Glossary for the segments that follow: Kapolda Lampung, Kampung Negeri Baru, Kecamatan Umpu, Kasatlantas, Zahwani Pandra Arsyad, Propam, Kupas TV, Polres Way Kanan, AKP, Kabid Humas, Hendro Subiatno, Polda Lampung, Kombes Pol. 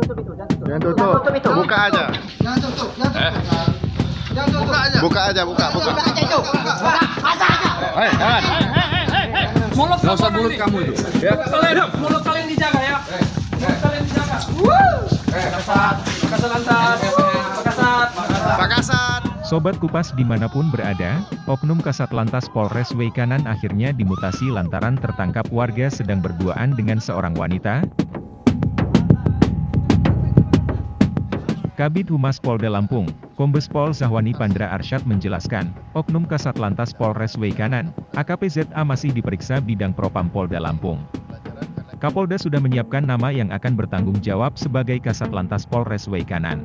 Jangan tutup itu. Buka aja. Jangan tutup. Buka aja. Pasang aja. Hei. Nggak usah mulut kamu itu. Mulut kalian dijaga ya. Kasat. Sobat Kupas dimanapun berada, Oknum Kasat Lantas Polres Way Kanan akhirnya dimutasi lantaran tertangkap warga sedang berduaan dengan seorang wanita. Kabid Humas Polda Lampung, Kombes Pol Zahwani Pandra Arsyad menjelaskan, Oknum Kasat Lantas Polres Way Kanan, AKP ZA masih diperiksa bidang Propam Polda Lampung. Kapolda sudah menyiapkan nama yang akan bertanggung jawab sebagai Kasat Lantas Polres Way Kanan.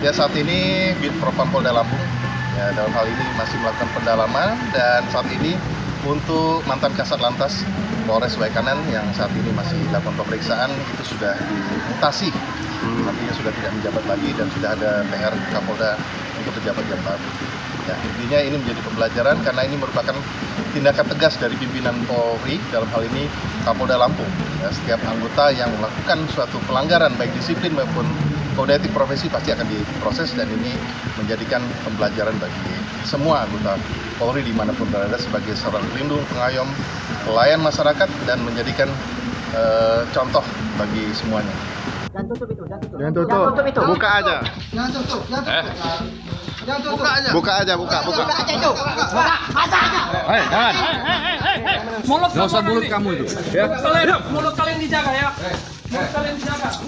Ya, saat ini Bid Propam Polda Lampung ya, dalam hal ini masih melakukan pendalaman, dan saat ini untuk mantan Kasat Lantas Polres Way Kanan yang saat ini masih dilakukan pemeriksaan itu sudah dimutasi, artinya sudah tidak menjabat lagi dan sudah ada PR Kapolda untuk pejabat-pejabat baru. Ya, intinya ini menjadi pembelajaran karena ini merupakan tindakan tegas dari pimpinan Polri, dalam hal ini Kapolda Lampung. Ya, setiap anggota yang melakukan suatu pelanggaran baik disiplin maupun kode etik profesi pasti akan diproses, dan ini menjadikan pembelajaran bagi semua anggota Polri dimanapun berada sebagai seorang pelindung, pengayom, pelayan masyarakat, dan menjadikan contoh bagi semuanya. Jangan tutup itu. Buka aja. Jangan tutup. Buka aja. Buka. Pasang aja. Hei. Nggak usah mulut kamu itu. Mulut kalian dijaga ya. Pakasat.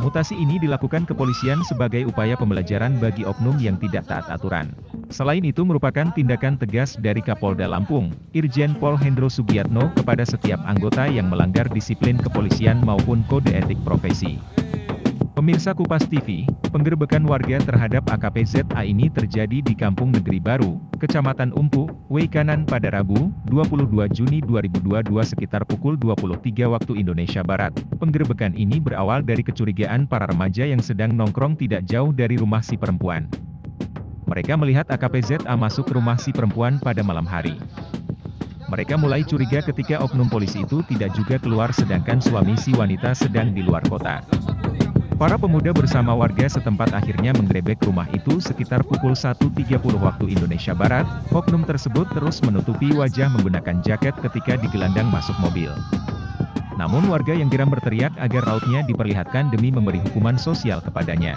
Mutasi ini dilakukan kepolisian sebagai upaya pembelajaran bagi oknum yang tidak taat aturan. Selain itu merupakan tindakan tegas dari Kapolda Lampung, Irjen Pol Hendro Subiatno, kepada setiap anggota yang melanggar disiplin kepolisian maupun kode etik profesi. Pemirsa Kupas TV, penggerbekan warga terhadap AKP ZA ini terjadi di Kampung Negeri Baru, Kecamatan Umpu, Way Kanan pada Rabu, 22 Juni 2022 sekitar pukul 23 waktu Indonesia Barat. Penggerbekan ini berawal dari kecurigaan para remaja yang sedang nongkrong tidak jauh dari rumah si perempuan. Mereka melihat AKP ZA masuk ke rumah si perempuan pada malam hari. Mereka mulai curiga ketika oknum polisi itu tidak juga keluar sedangkan suami si wanita sedang di luar kota. Para pemuda bersama warga setempat akhirnya menggerebek rumah itu sekitar pukul 1.30 waktu Indonesia Barat. Oknum tersebut terus menutupi wajah menggunakan jaket ketika digelandang masuk mobil. Namun warga yang geram berteriak agar rautnya diperlihatkan demi memberi hukuman sosial kepadanya.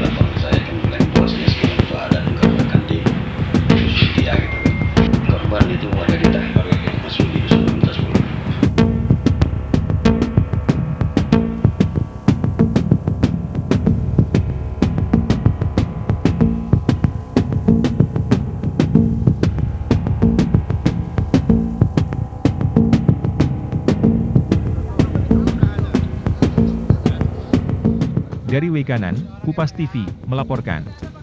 Dari Way Kanan, Kupas TV melaporkan.